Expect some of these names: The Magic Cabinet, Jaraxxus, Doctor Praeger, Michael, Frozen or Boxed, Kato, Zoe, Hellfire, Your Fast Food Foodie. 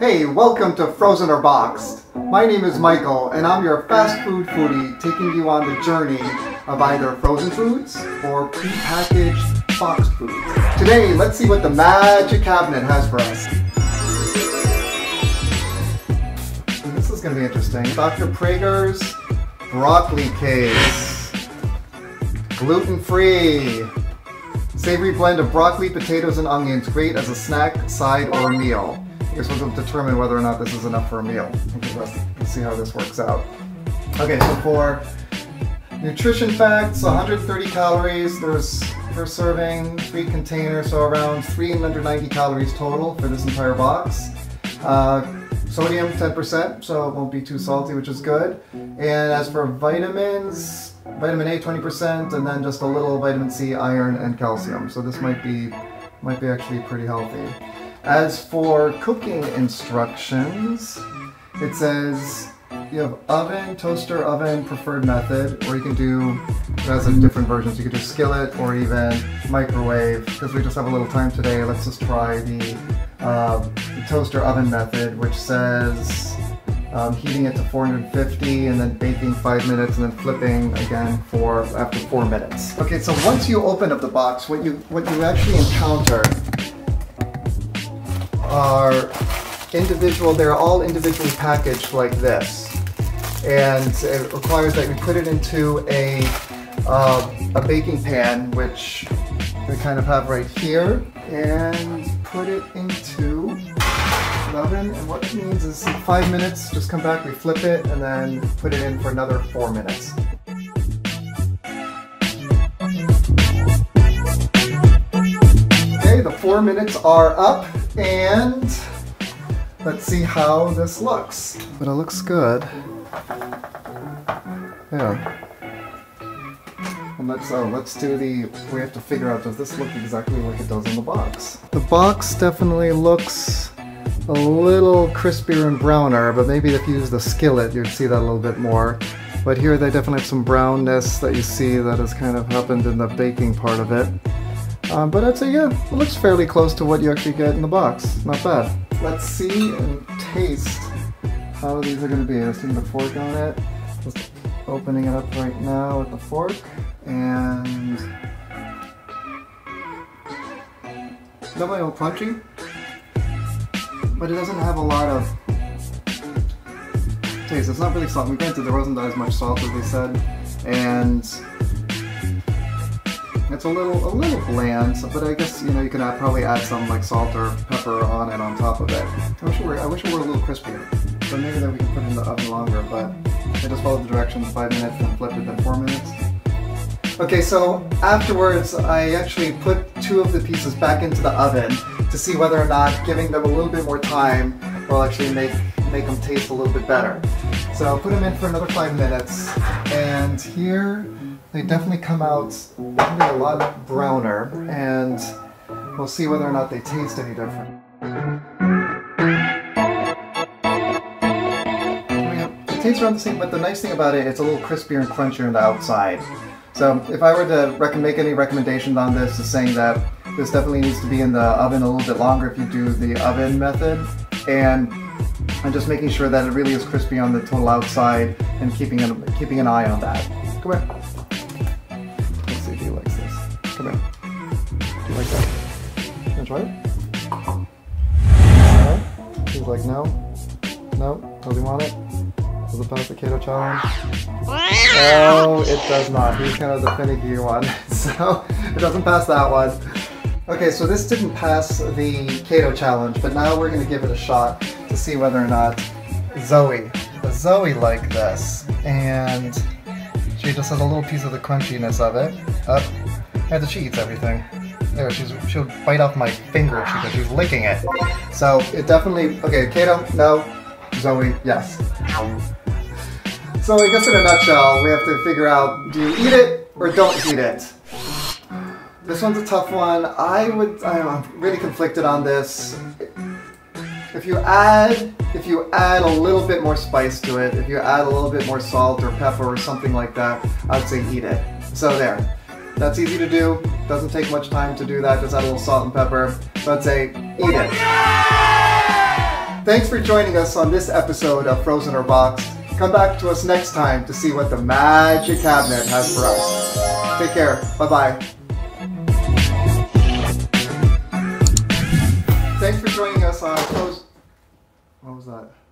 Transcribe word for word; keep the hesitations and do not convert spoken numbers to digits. Hey, welcome to Frozen or Boxed. My name is Michael and I'm your fast food foodie, taking you on the journey of either frozen foods or prepackaged boxed foods. Today, let's see what the Magic Cabinet has for us. And this is going to be interesting. Doctor Praeger's broccoli cakes, gluten-free, savory blend of broccoli, potatoes, and onions, great as a snack, side, or meal. This will determine whether or not this is enough for a meal. Let's see how this works out. Okay, so for nutrition facts, one hundred thirty calories there's per serving, three containers, so around three hundred ninety calories total for this entire box. Uh, sodium, ten percent, so it won't be too salty, which is good. And as for vitamins, vitamin A, twenty percent, and then just a little vitamin C, iron, and calcium. So this might be, might be actually pretty healthy. As for cooking instructions, it says you have oven, toaster oven, preferred method, or you can do, it has like different versions, you can do skillet or even microwave. Because we just have a little time today, let's just try the uh, toaster oven method, which says um, heating it to four hundred fifty and then baking five minutes and then flipping again for after four minutes. Okay, so once you open up the box, what you, what you actually encounter are individual, they're all individually packaged like this. And it requires that we put it into a, uh, a baking pan, which we kind of have right here, and put it into an oven. And what it means is five minutes, just come back, we flip it, and then put it in for another four minutes. Okay, the four minutes are up. And let's see how this looks. But it looks good. Yeah. And let's oh, let's do the. We have to figure out, does this look exactly like it does in the box? The box definitely looks a little crispier and browner, but maybe if you use the skillet, you'd see that a little bit more. But here they definitely have some brownness that you see that has kind of happened in the baking part of it. Um, but I'd say, yeah, it looks fairly close to what you actually get in the box. Not bad. Let's see and taste how these are going to be. Let's leave the fork on it. Just opening it up right now with the fork. And definitely a little crunchy, but it doesn't have a lot of taste. It's not really salty. Granted, there wasn't as much salt as they said. And it's a little, a little bland, but I guess, you know, you can add, probably add some like salt or pepper on it on top of it. I wish it were, I wish it were a little crispier, so maybe that we can put it in the oven longer, but I just followed the directions, five minutes, then flipped it, then four minutes. Okay, so afterwards, I actually put two of the pieces back into the oven to see whether or not giving them a little bit more time will actually make, make them taste a little bit better. So I'll put them in for another five minutes, and here, they definitely come out a lot browner, and we'll see whether or not they taste any different. It tastes around the same, but the nice thing about it, it's a little crispier and crunchier on the outside. So if I were to make any recommendations on this, is saying that this definitely needs to be in the oven a little bit longer if you do the oven method, and and just making sure that it really is crispy on the total outside and keeping an, keeping an eye on that. Come here. Come here. Do you like that? You wanna try it? Alright. He's like, no. No. Does he want it? Does it pass the Kato challenge? No, it does not. He's kind of the finicky one. So, it doesn't pass that one. Okay, so this didn't pass the Kato challenge, but now we're going to give it a shot to see whether or not Zoe, does Zoe like this? And she just has a little piece of the crunchiness of it. Up. And she eats everything. There, she's, she'll bite off my finger because she's licking it. So it definitely, okay, Kato, no, Zoe, yes. So I guess in a nutshell, we have to figure out, do you eat it or don't eat it? This one's a tough one. I would, I'm really conflicted on this. If you add, if you add a little bit more spice to it, if you add a little bit more salt or pepper or something like that, I'd say eat it. So there. That's easy to do, doesn't take much time to do that, just add a little salt and pepper. So I'd say, eat it. Thanks for joining us on this episode of Frozen or Boxed. Come back to us next time to see what the Magic Cabinet has for us. Take care. Bye-bye. Thanks for joining us on Frozen... What was that?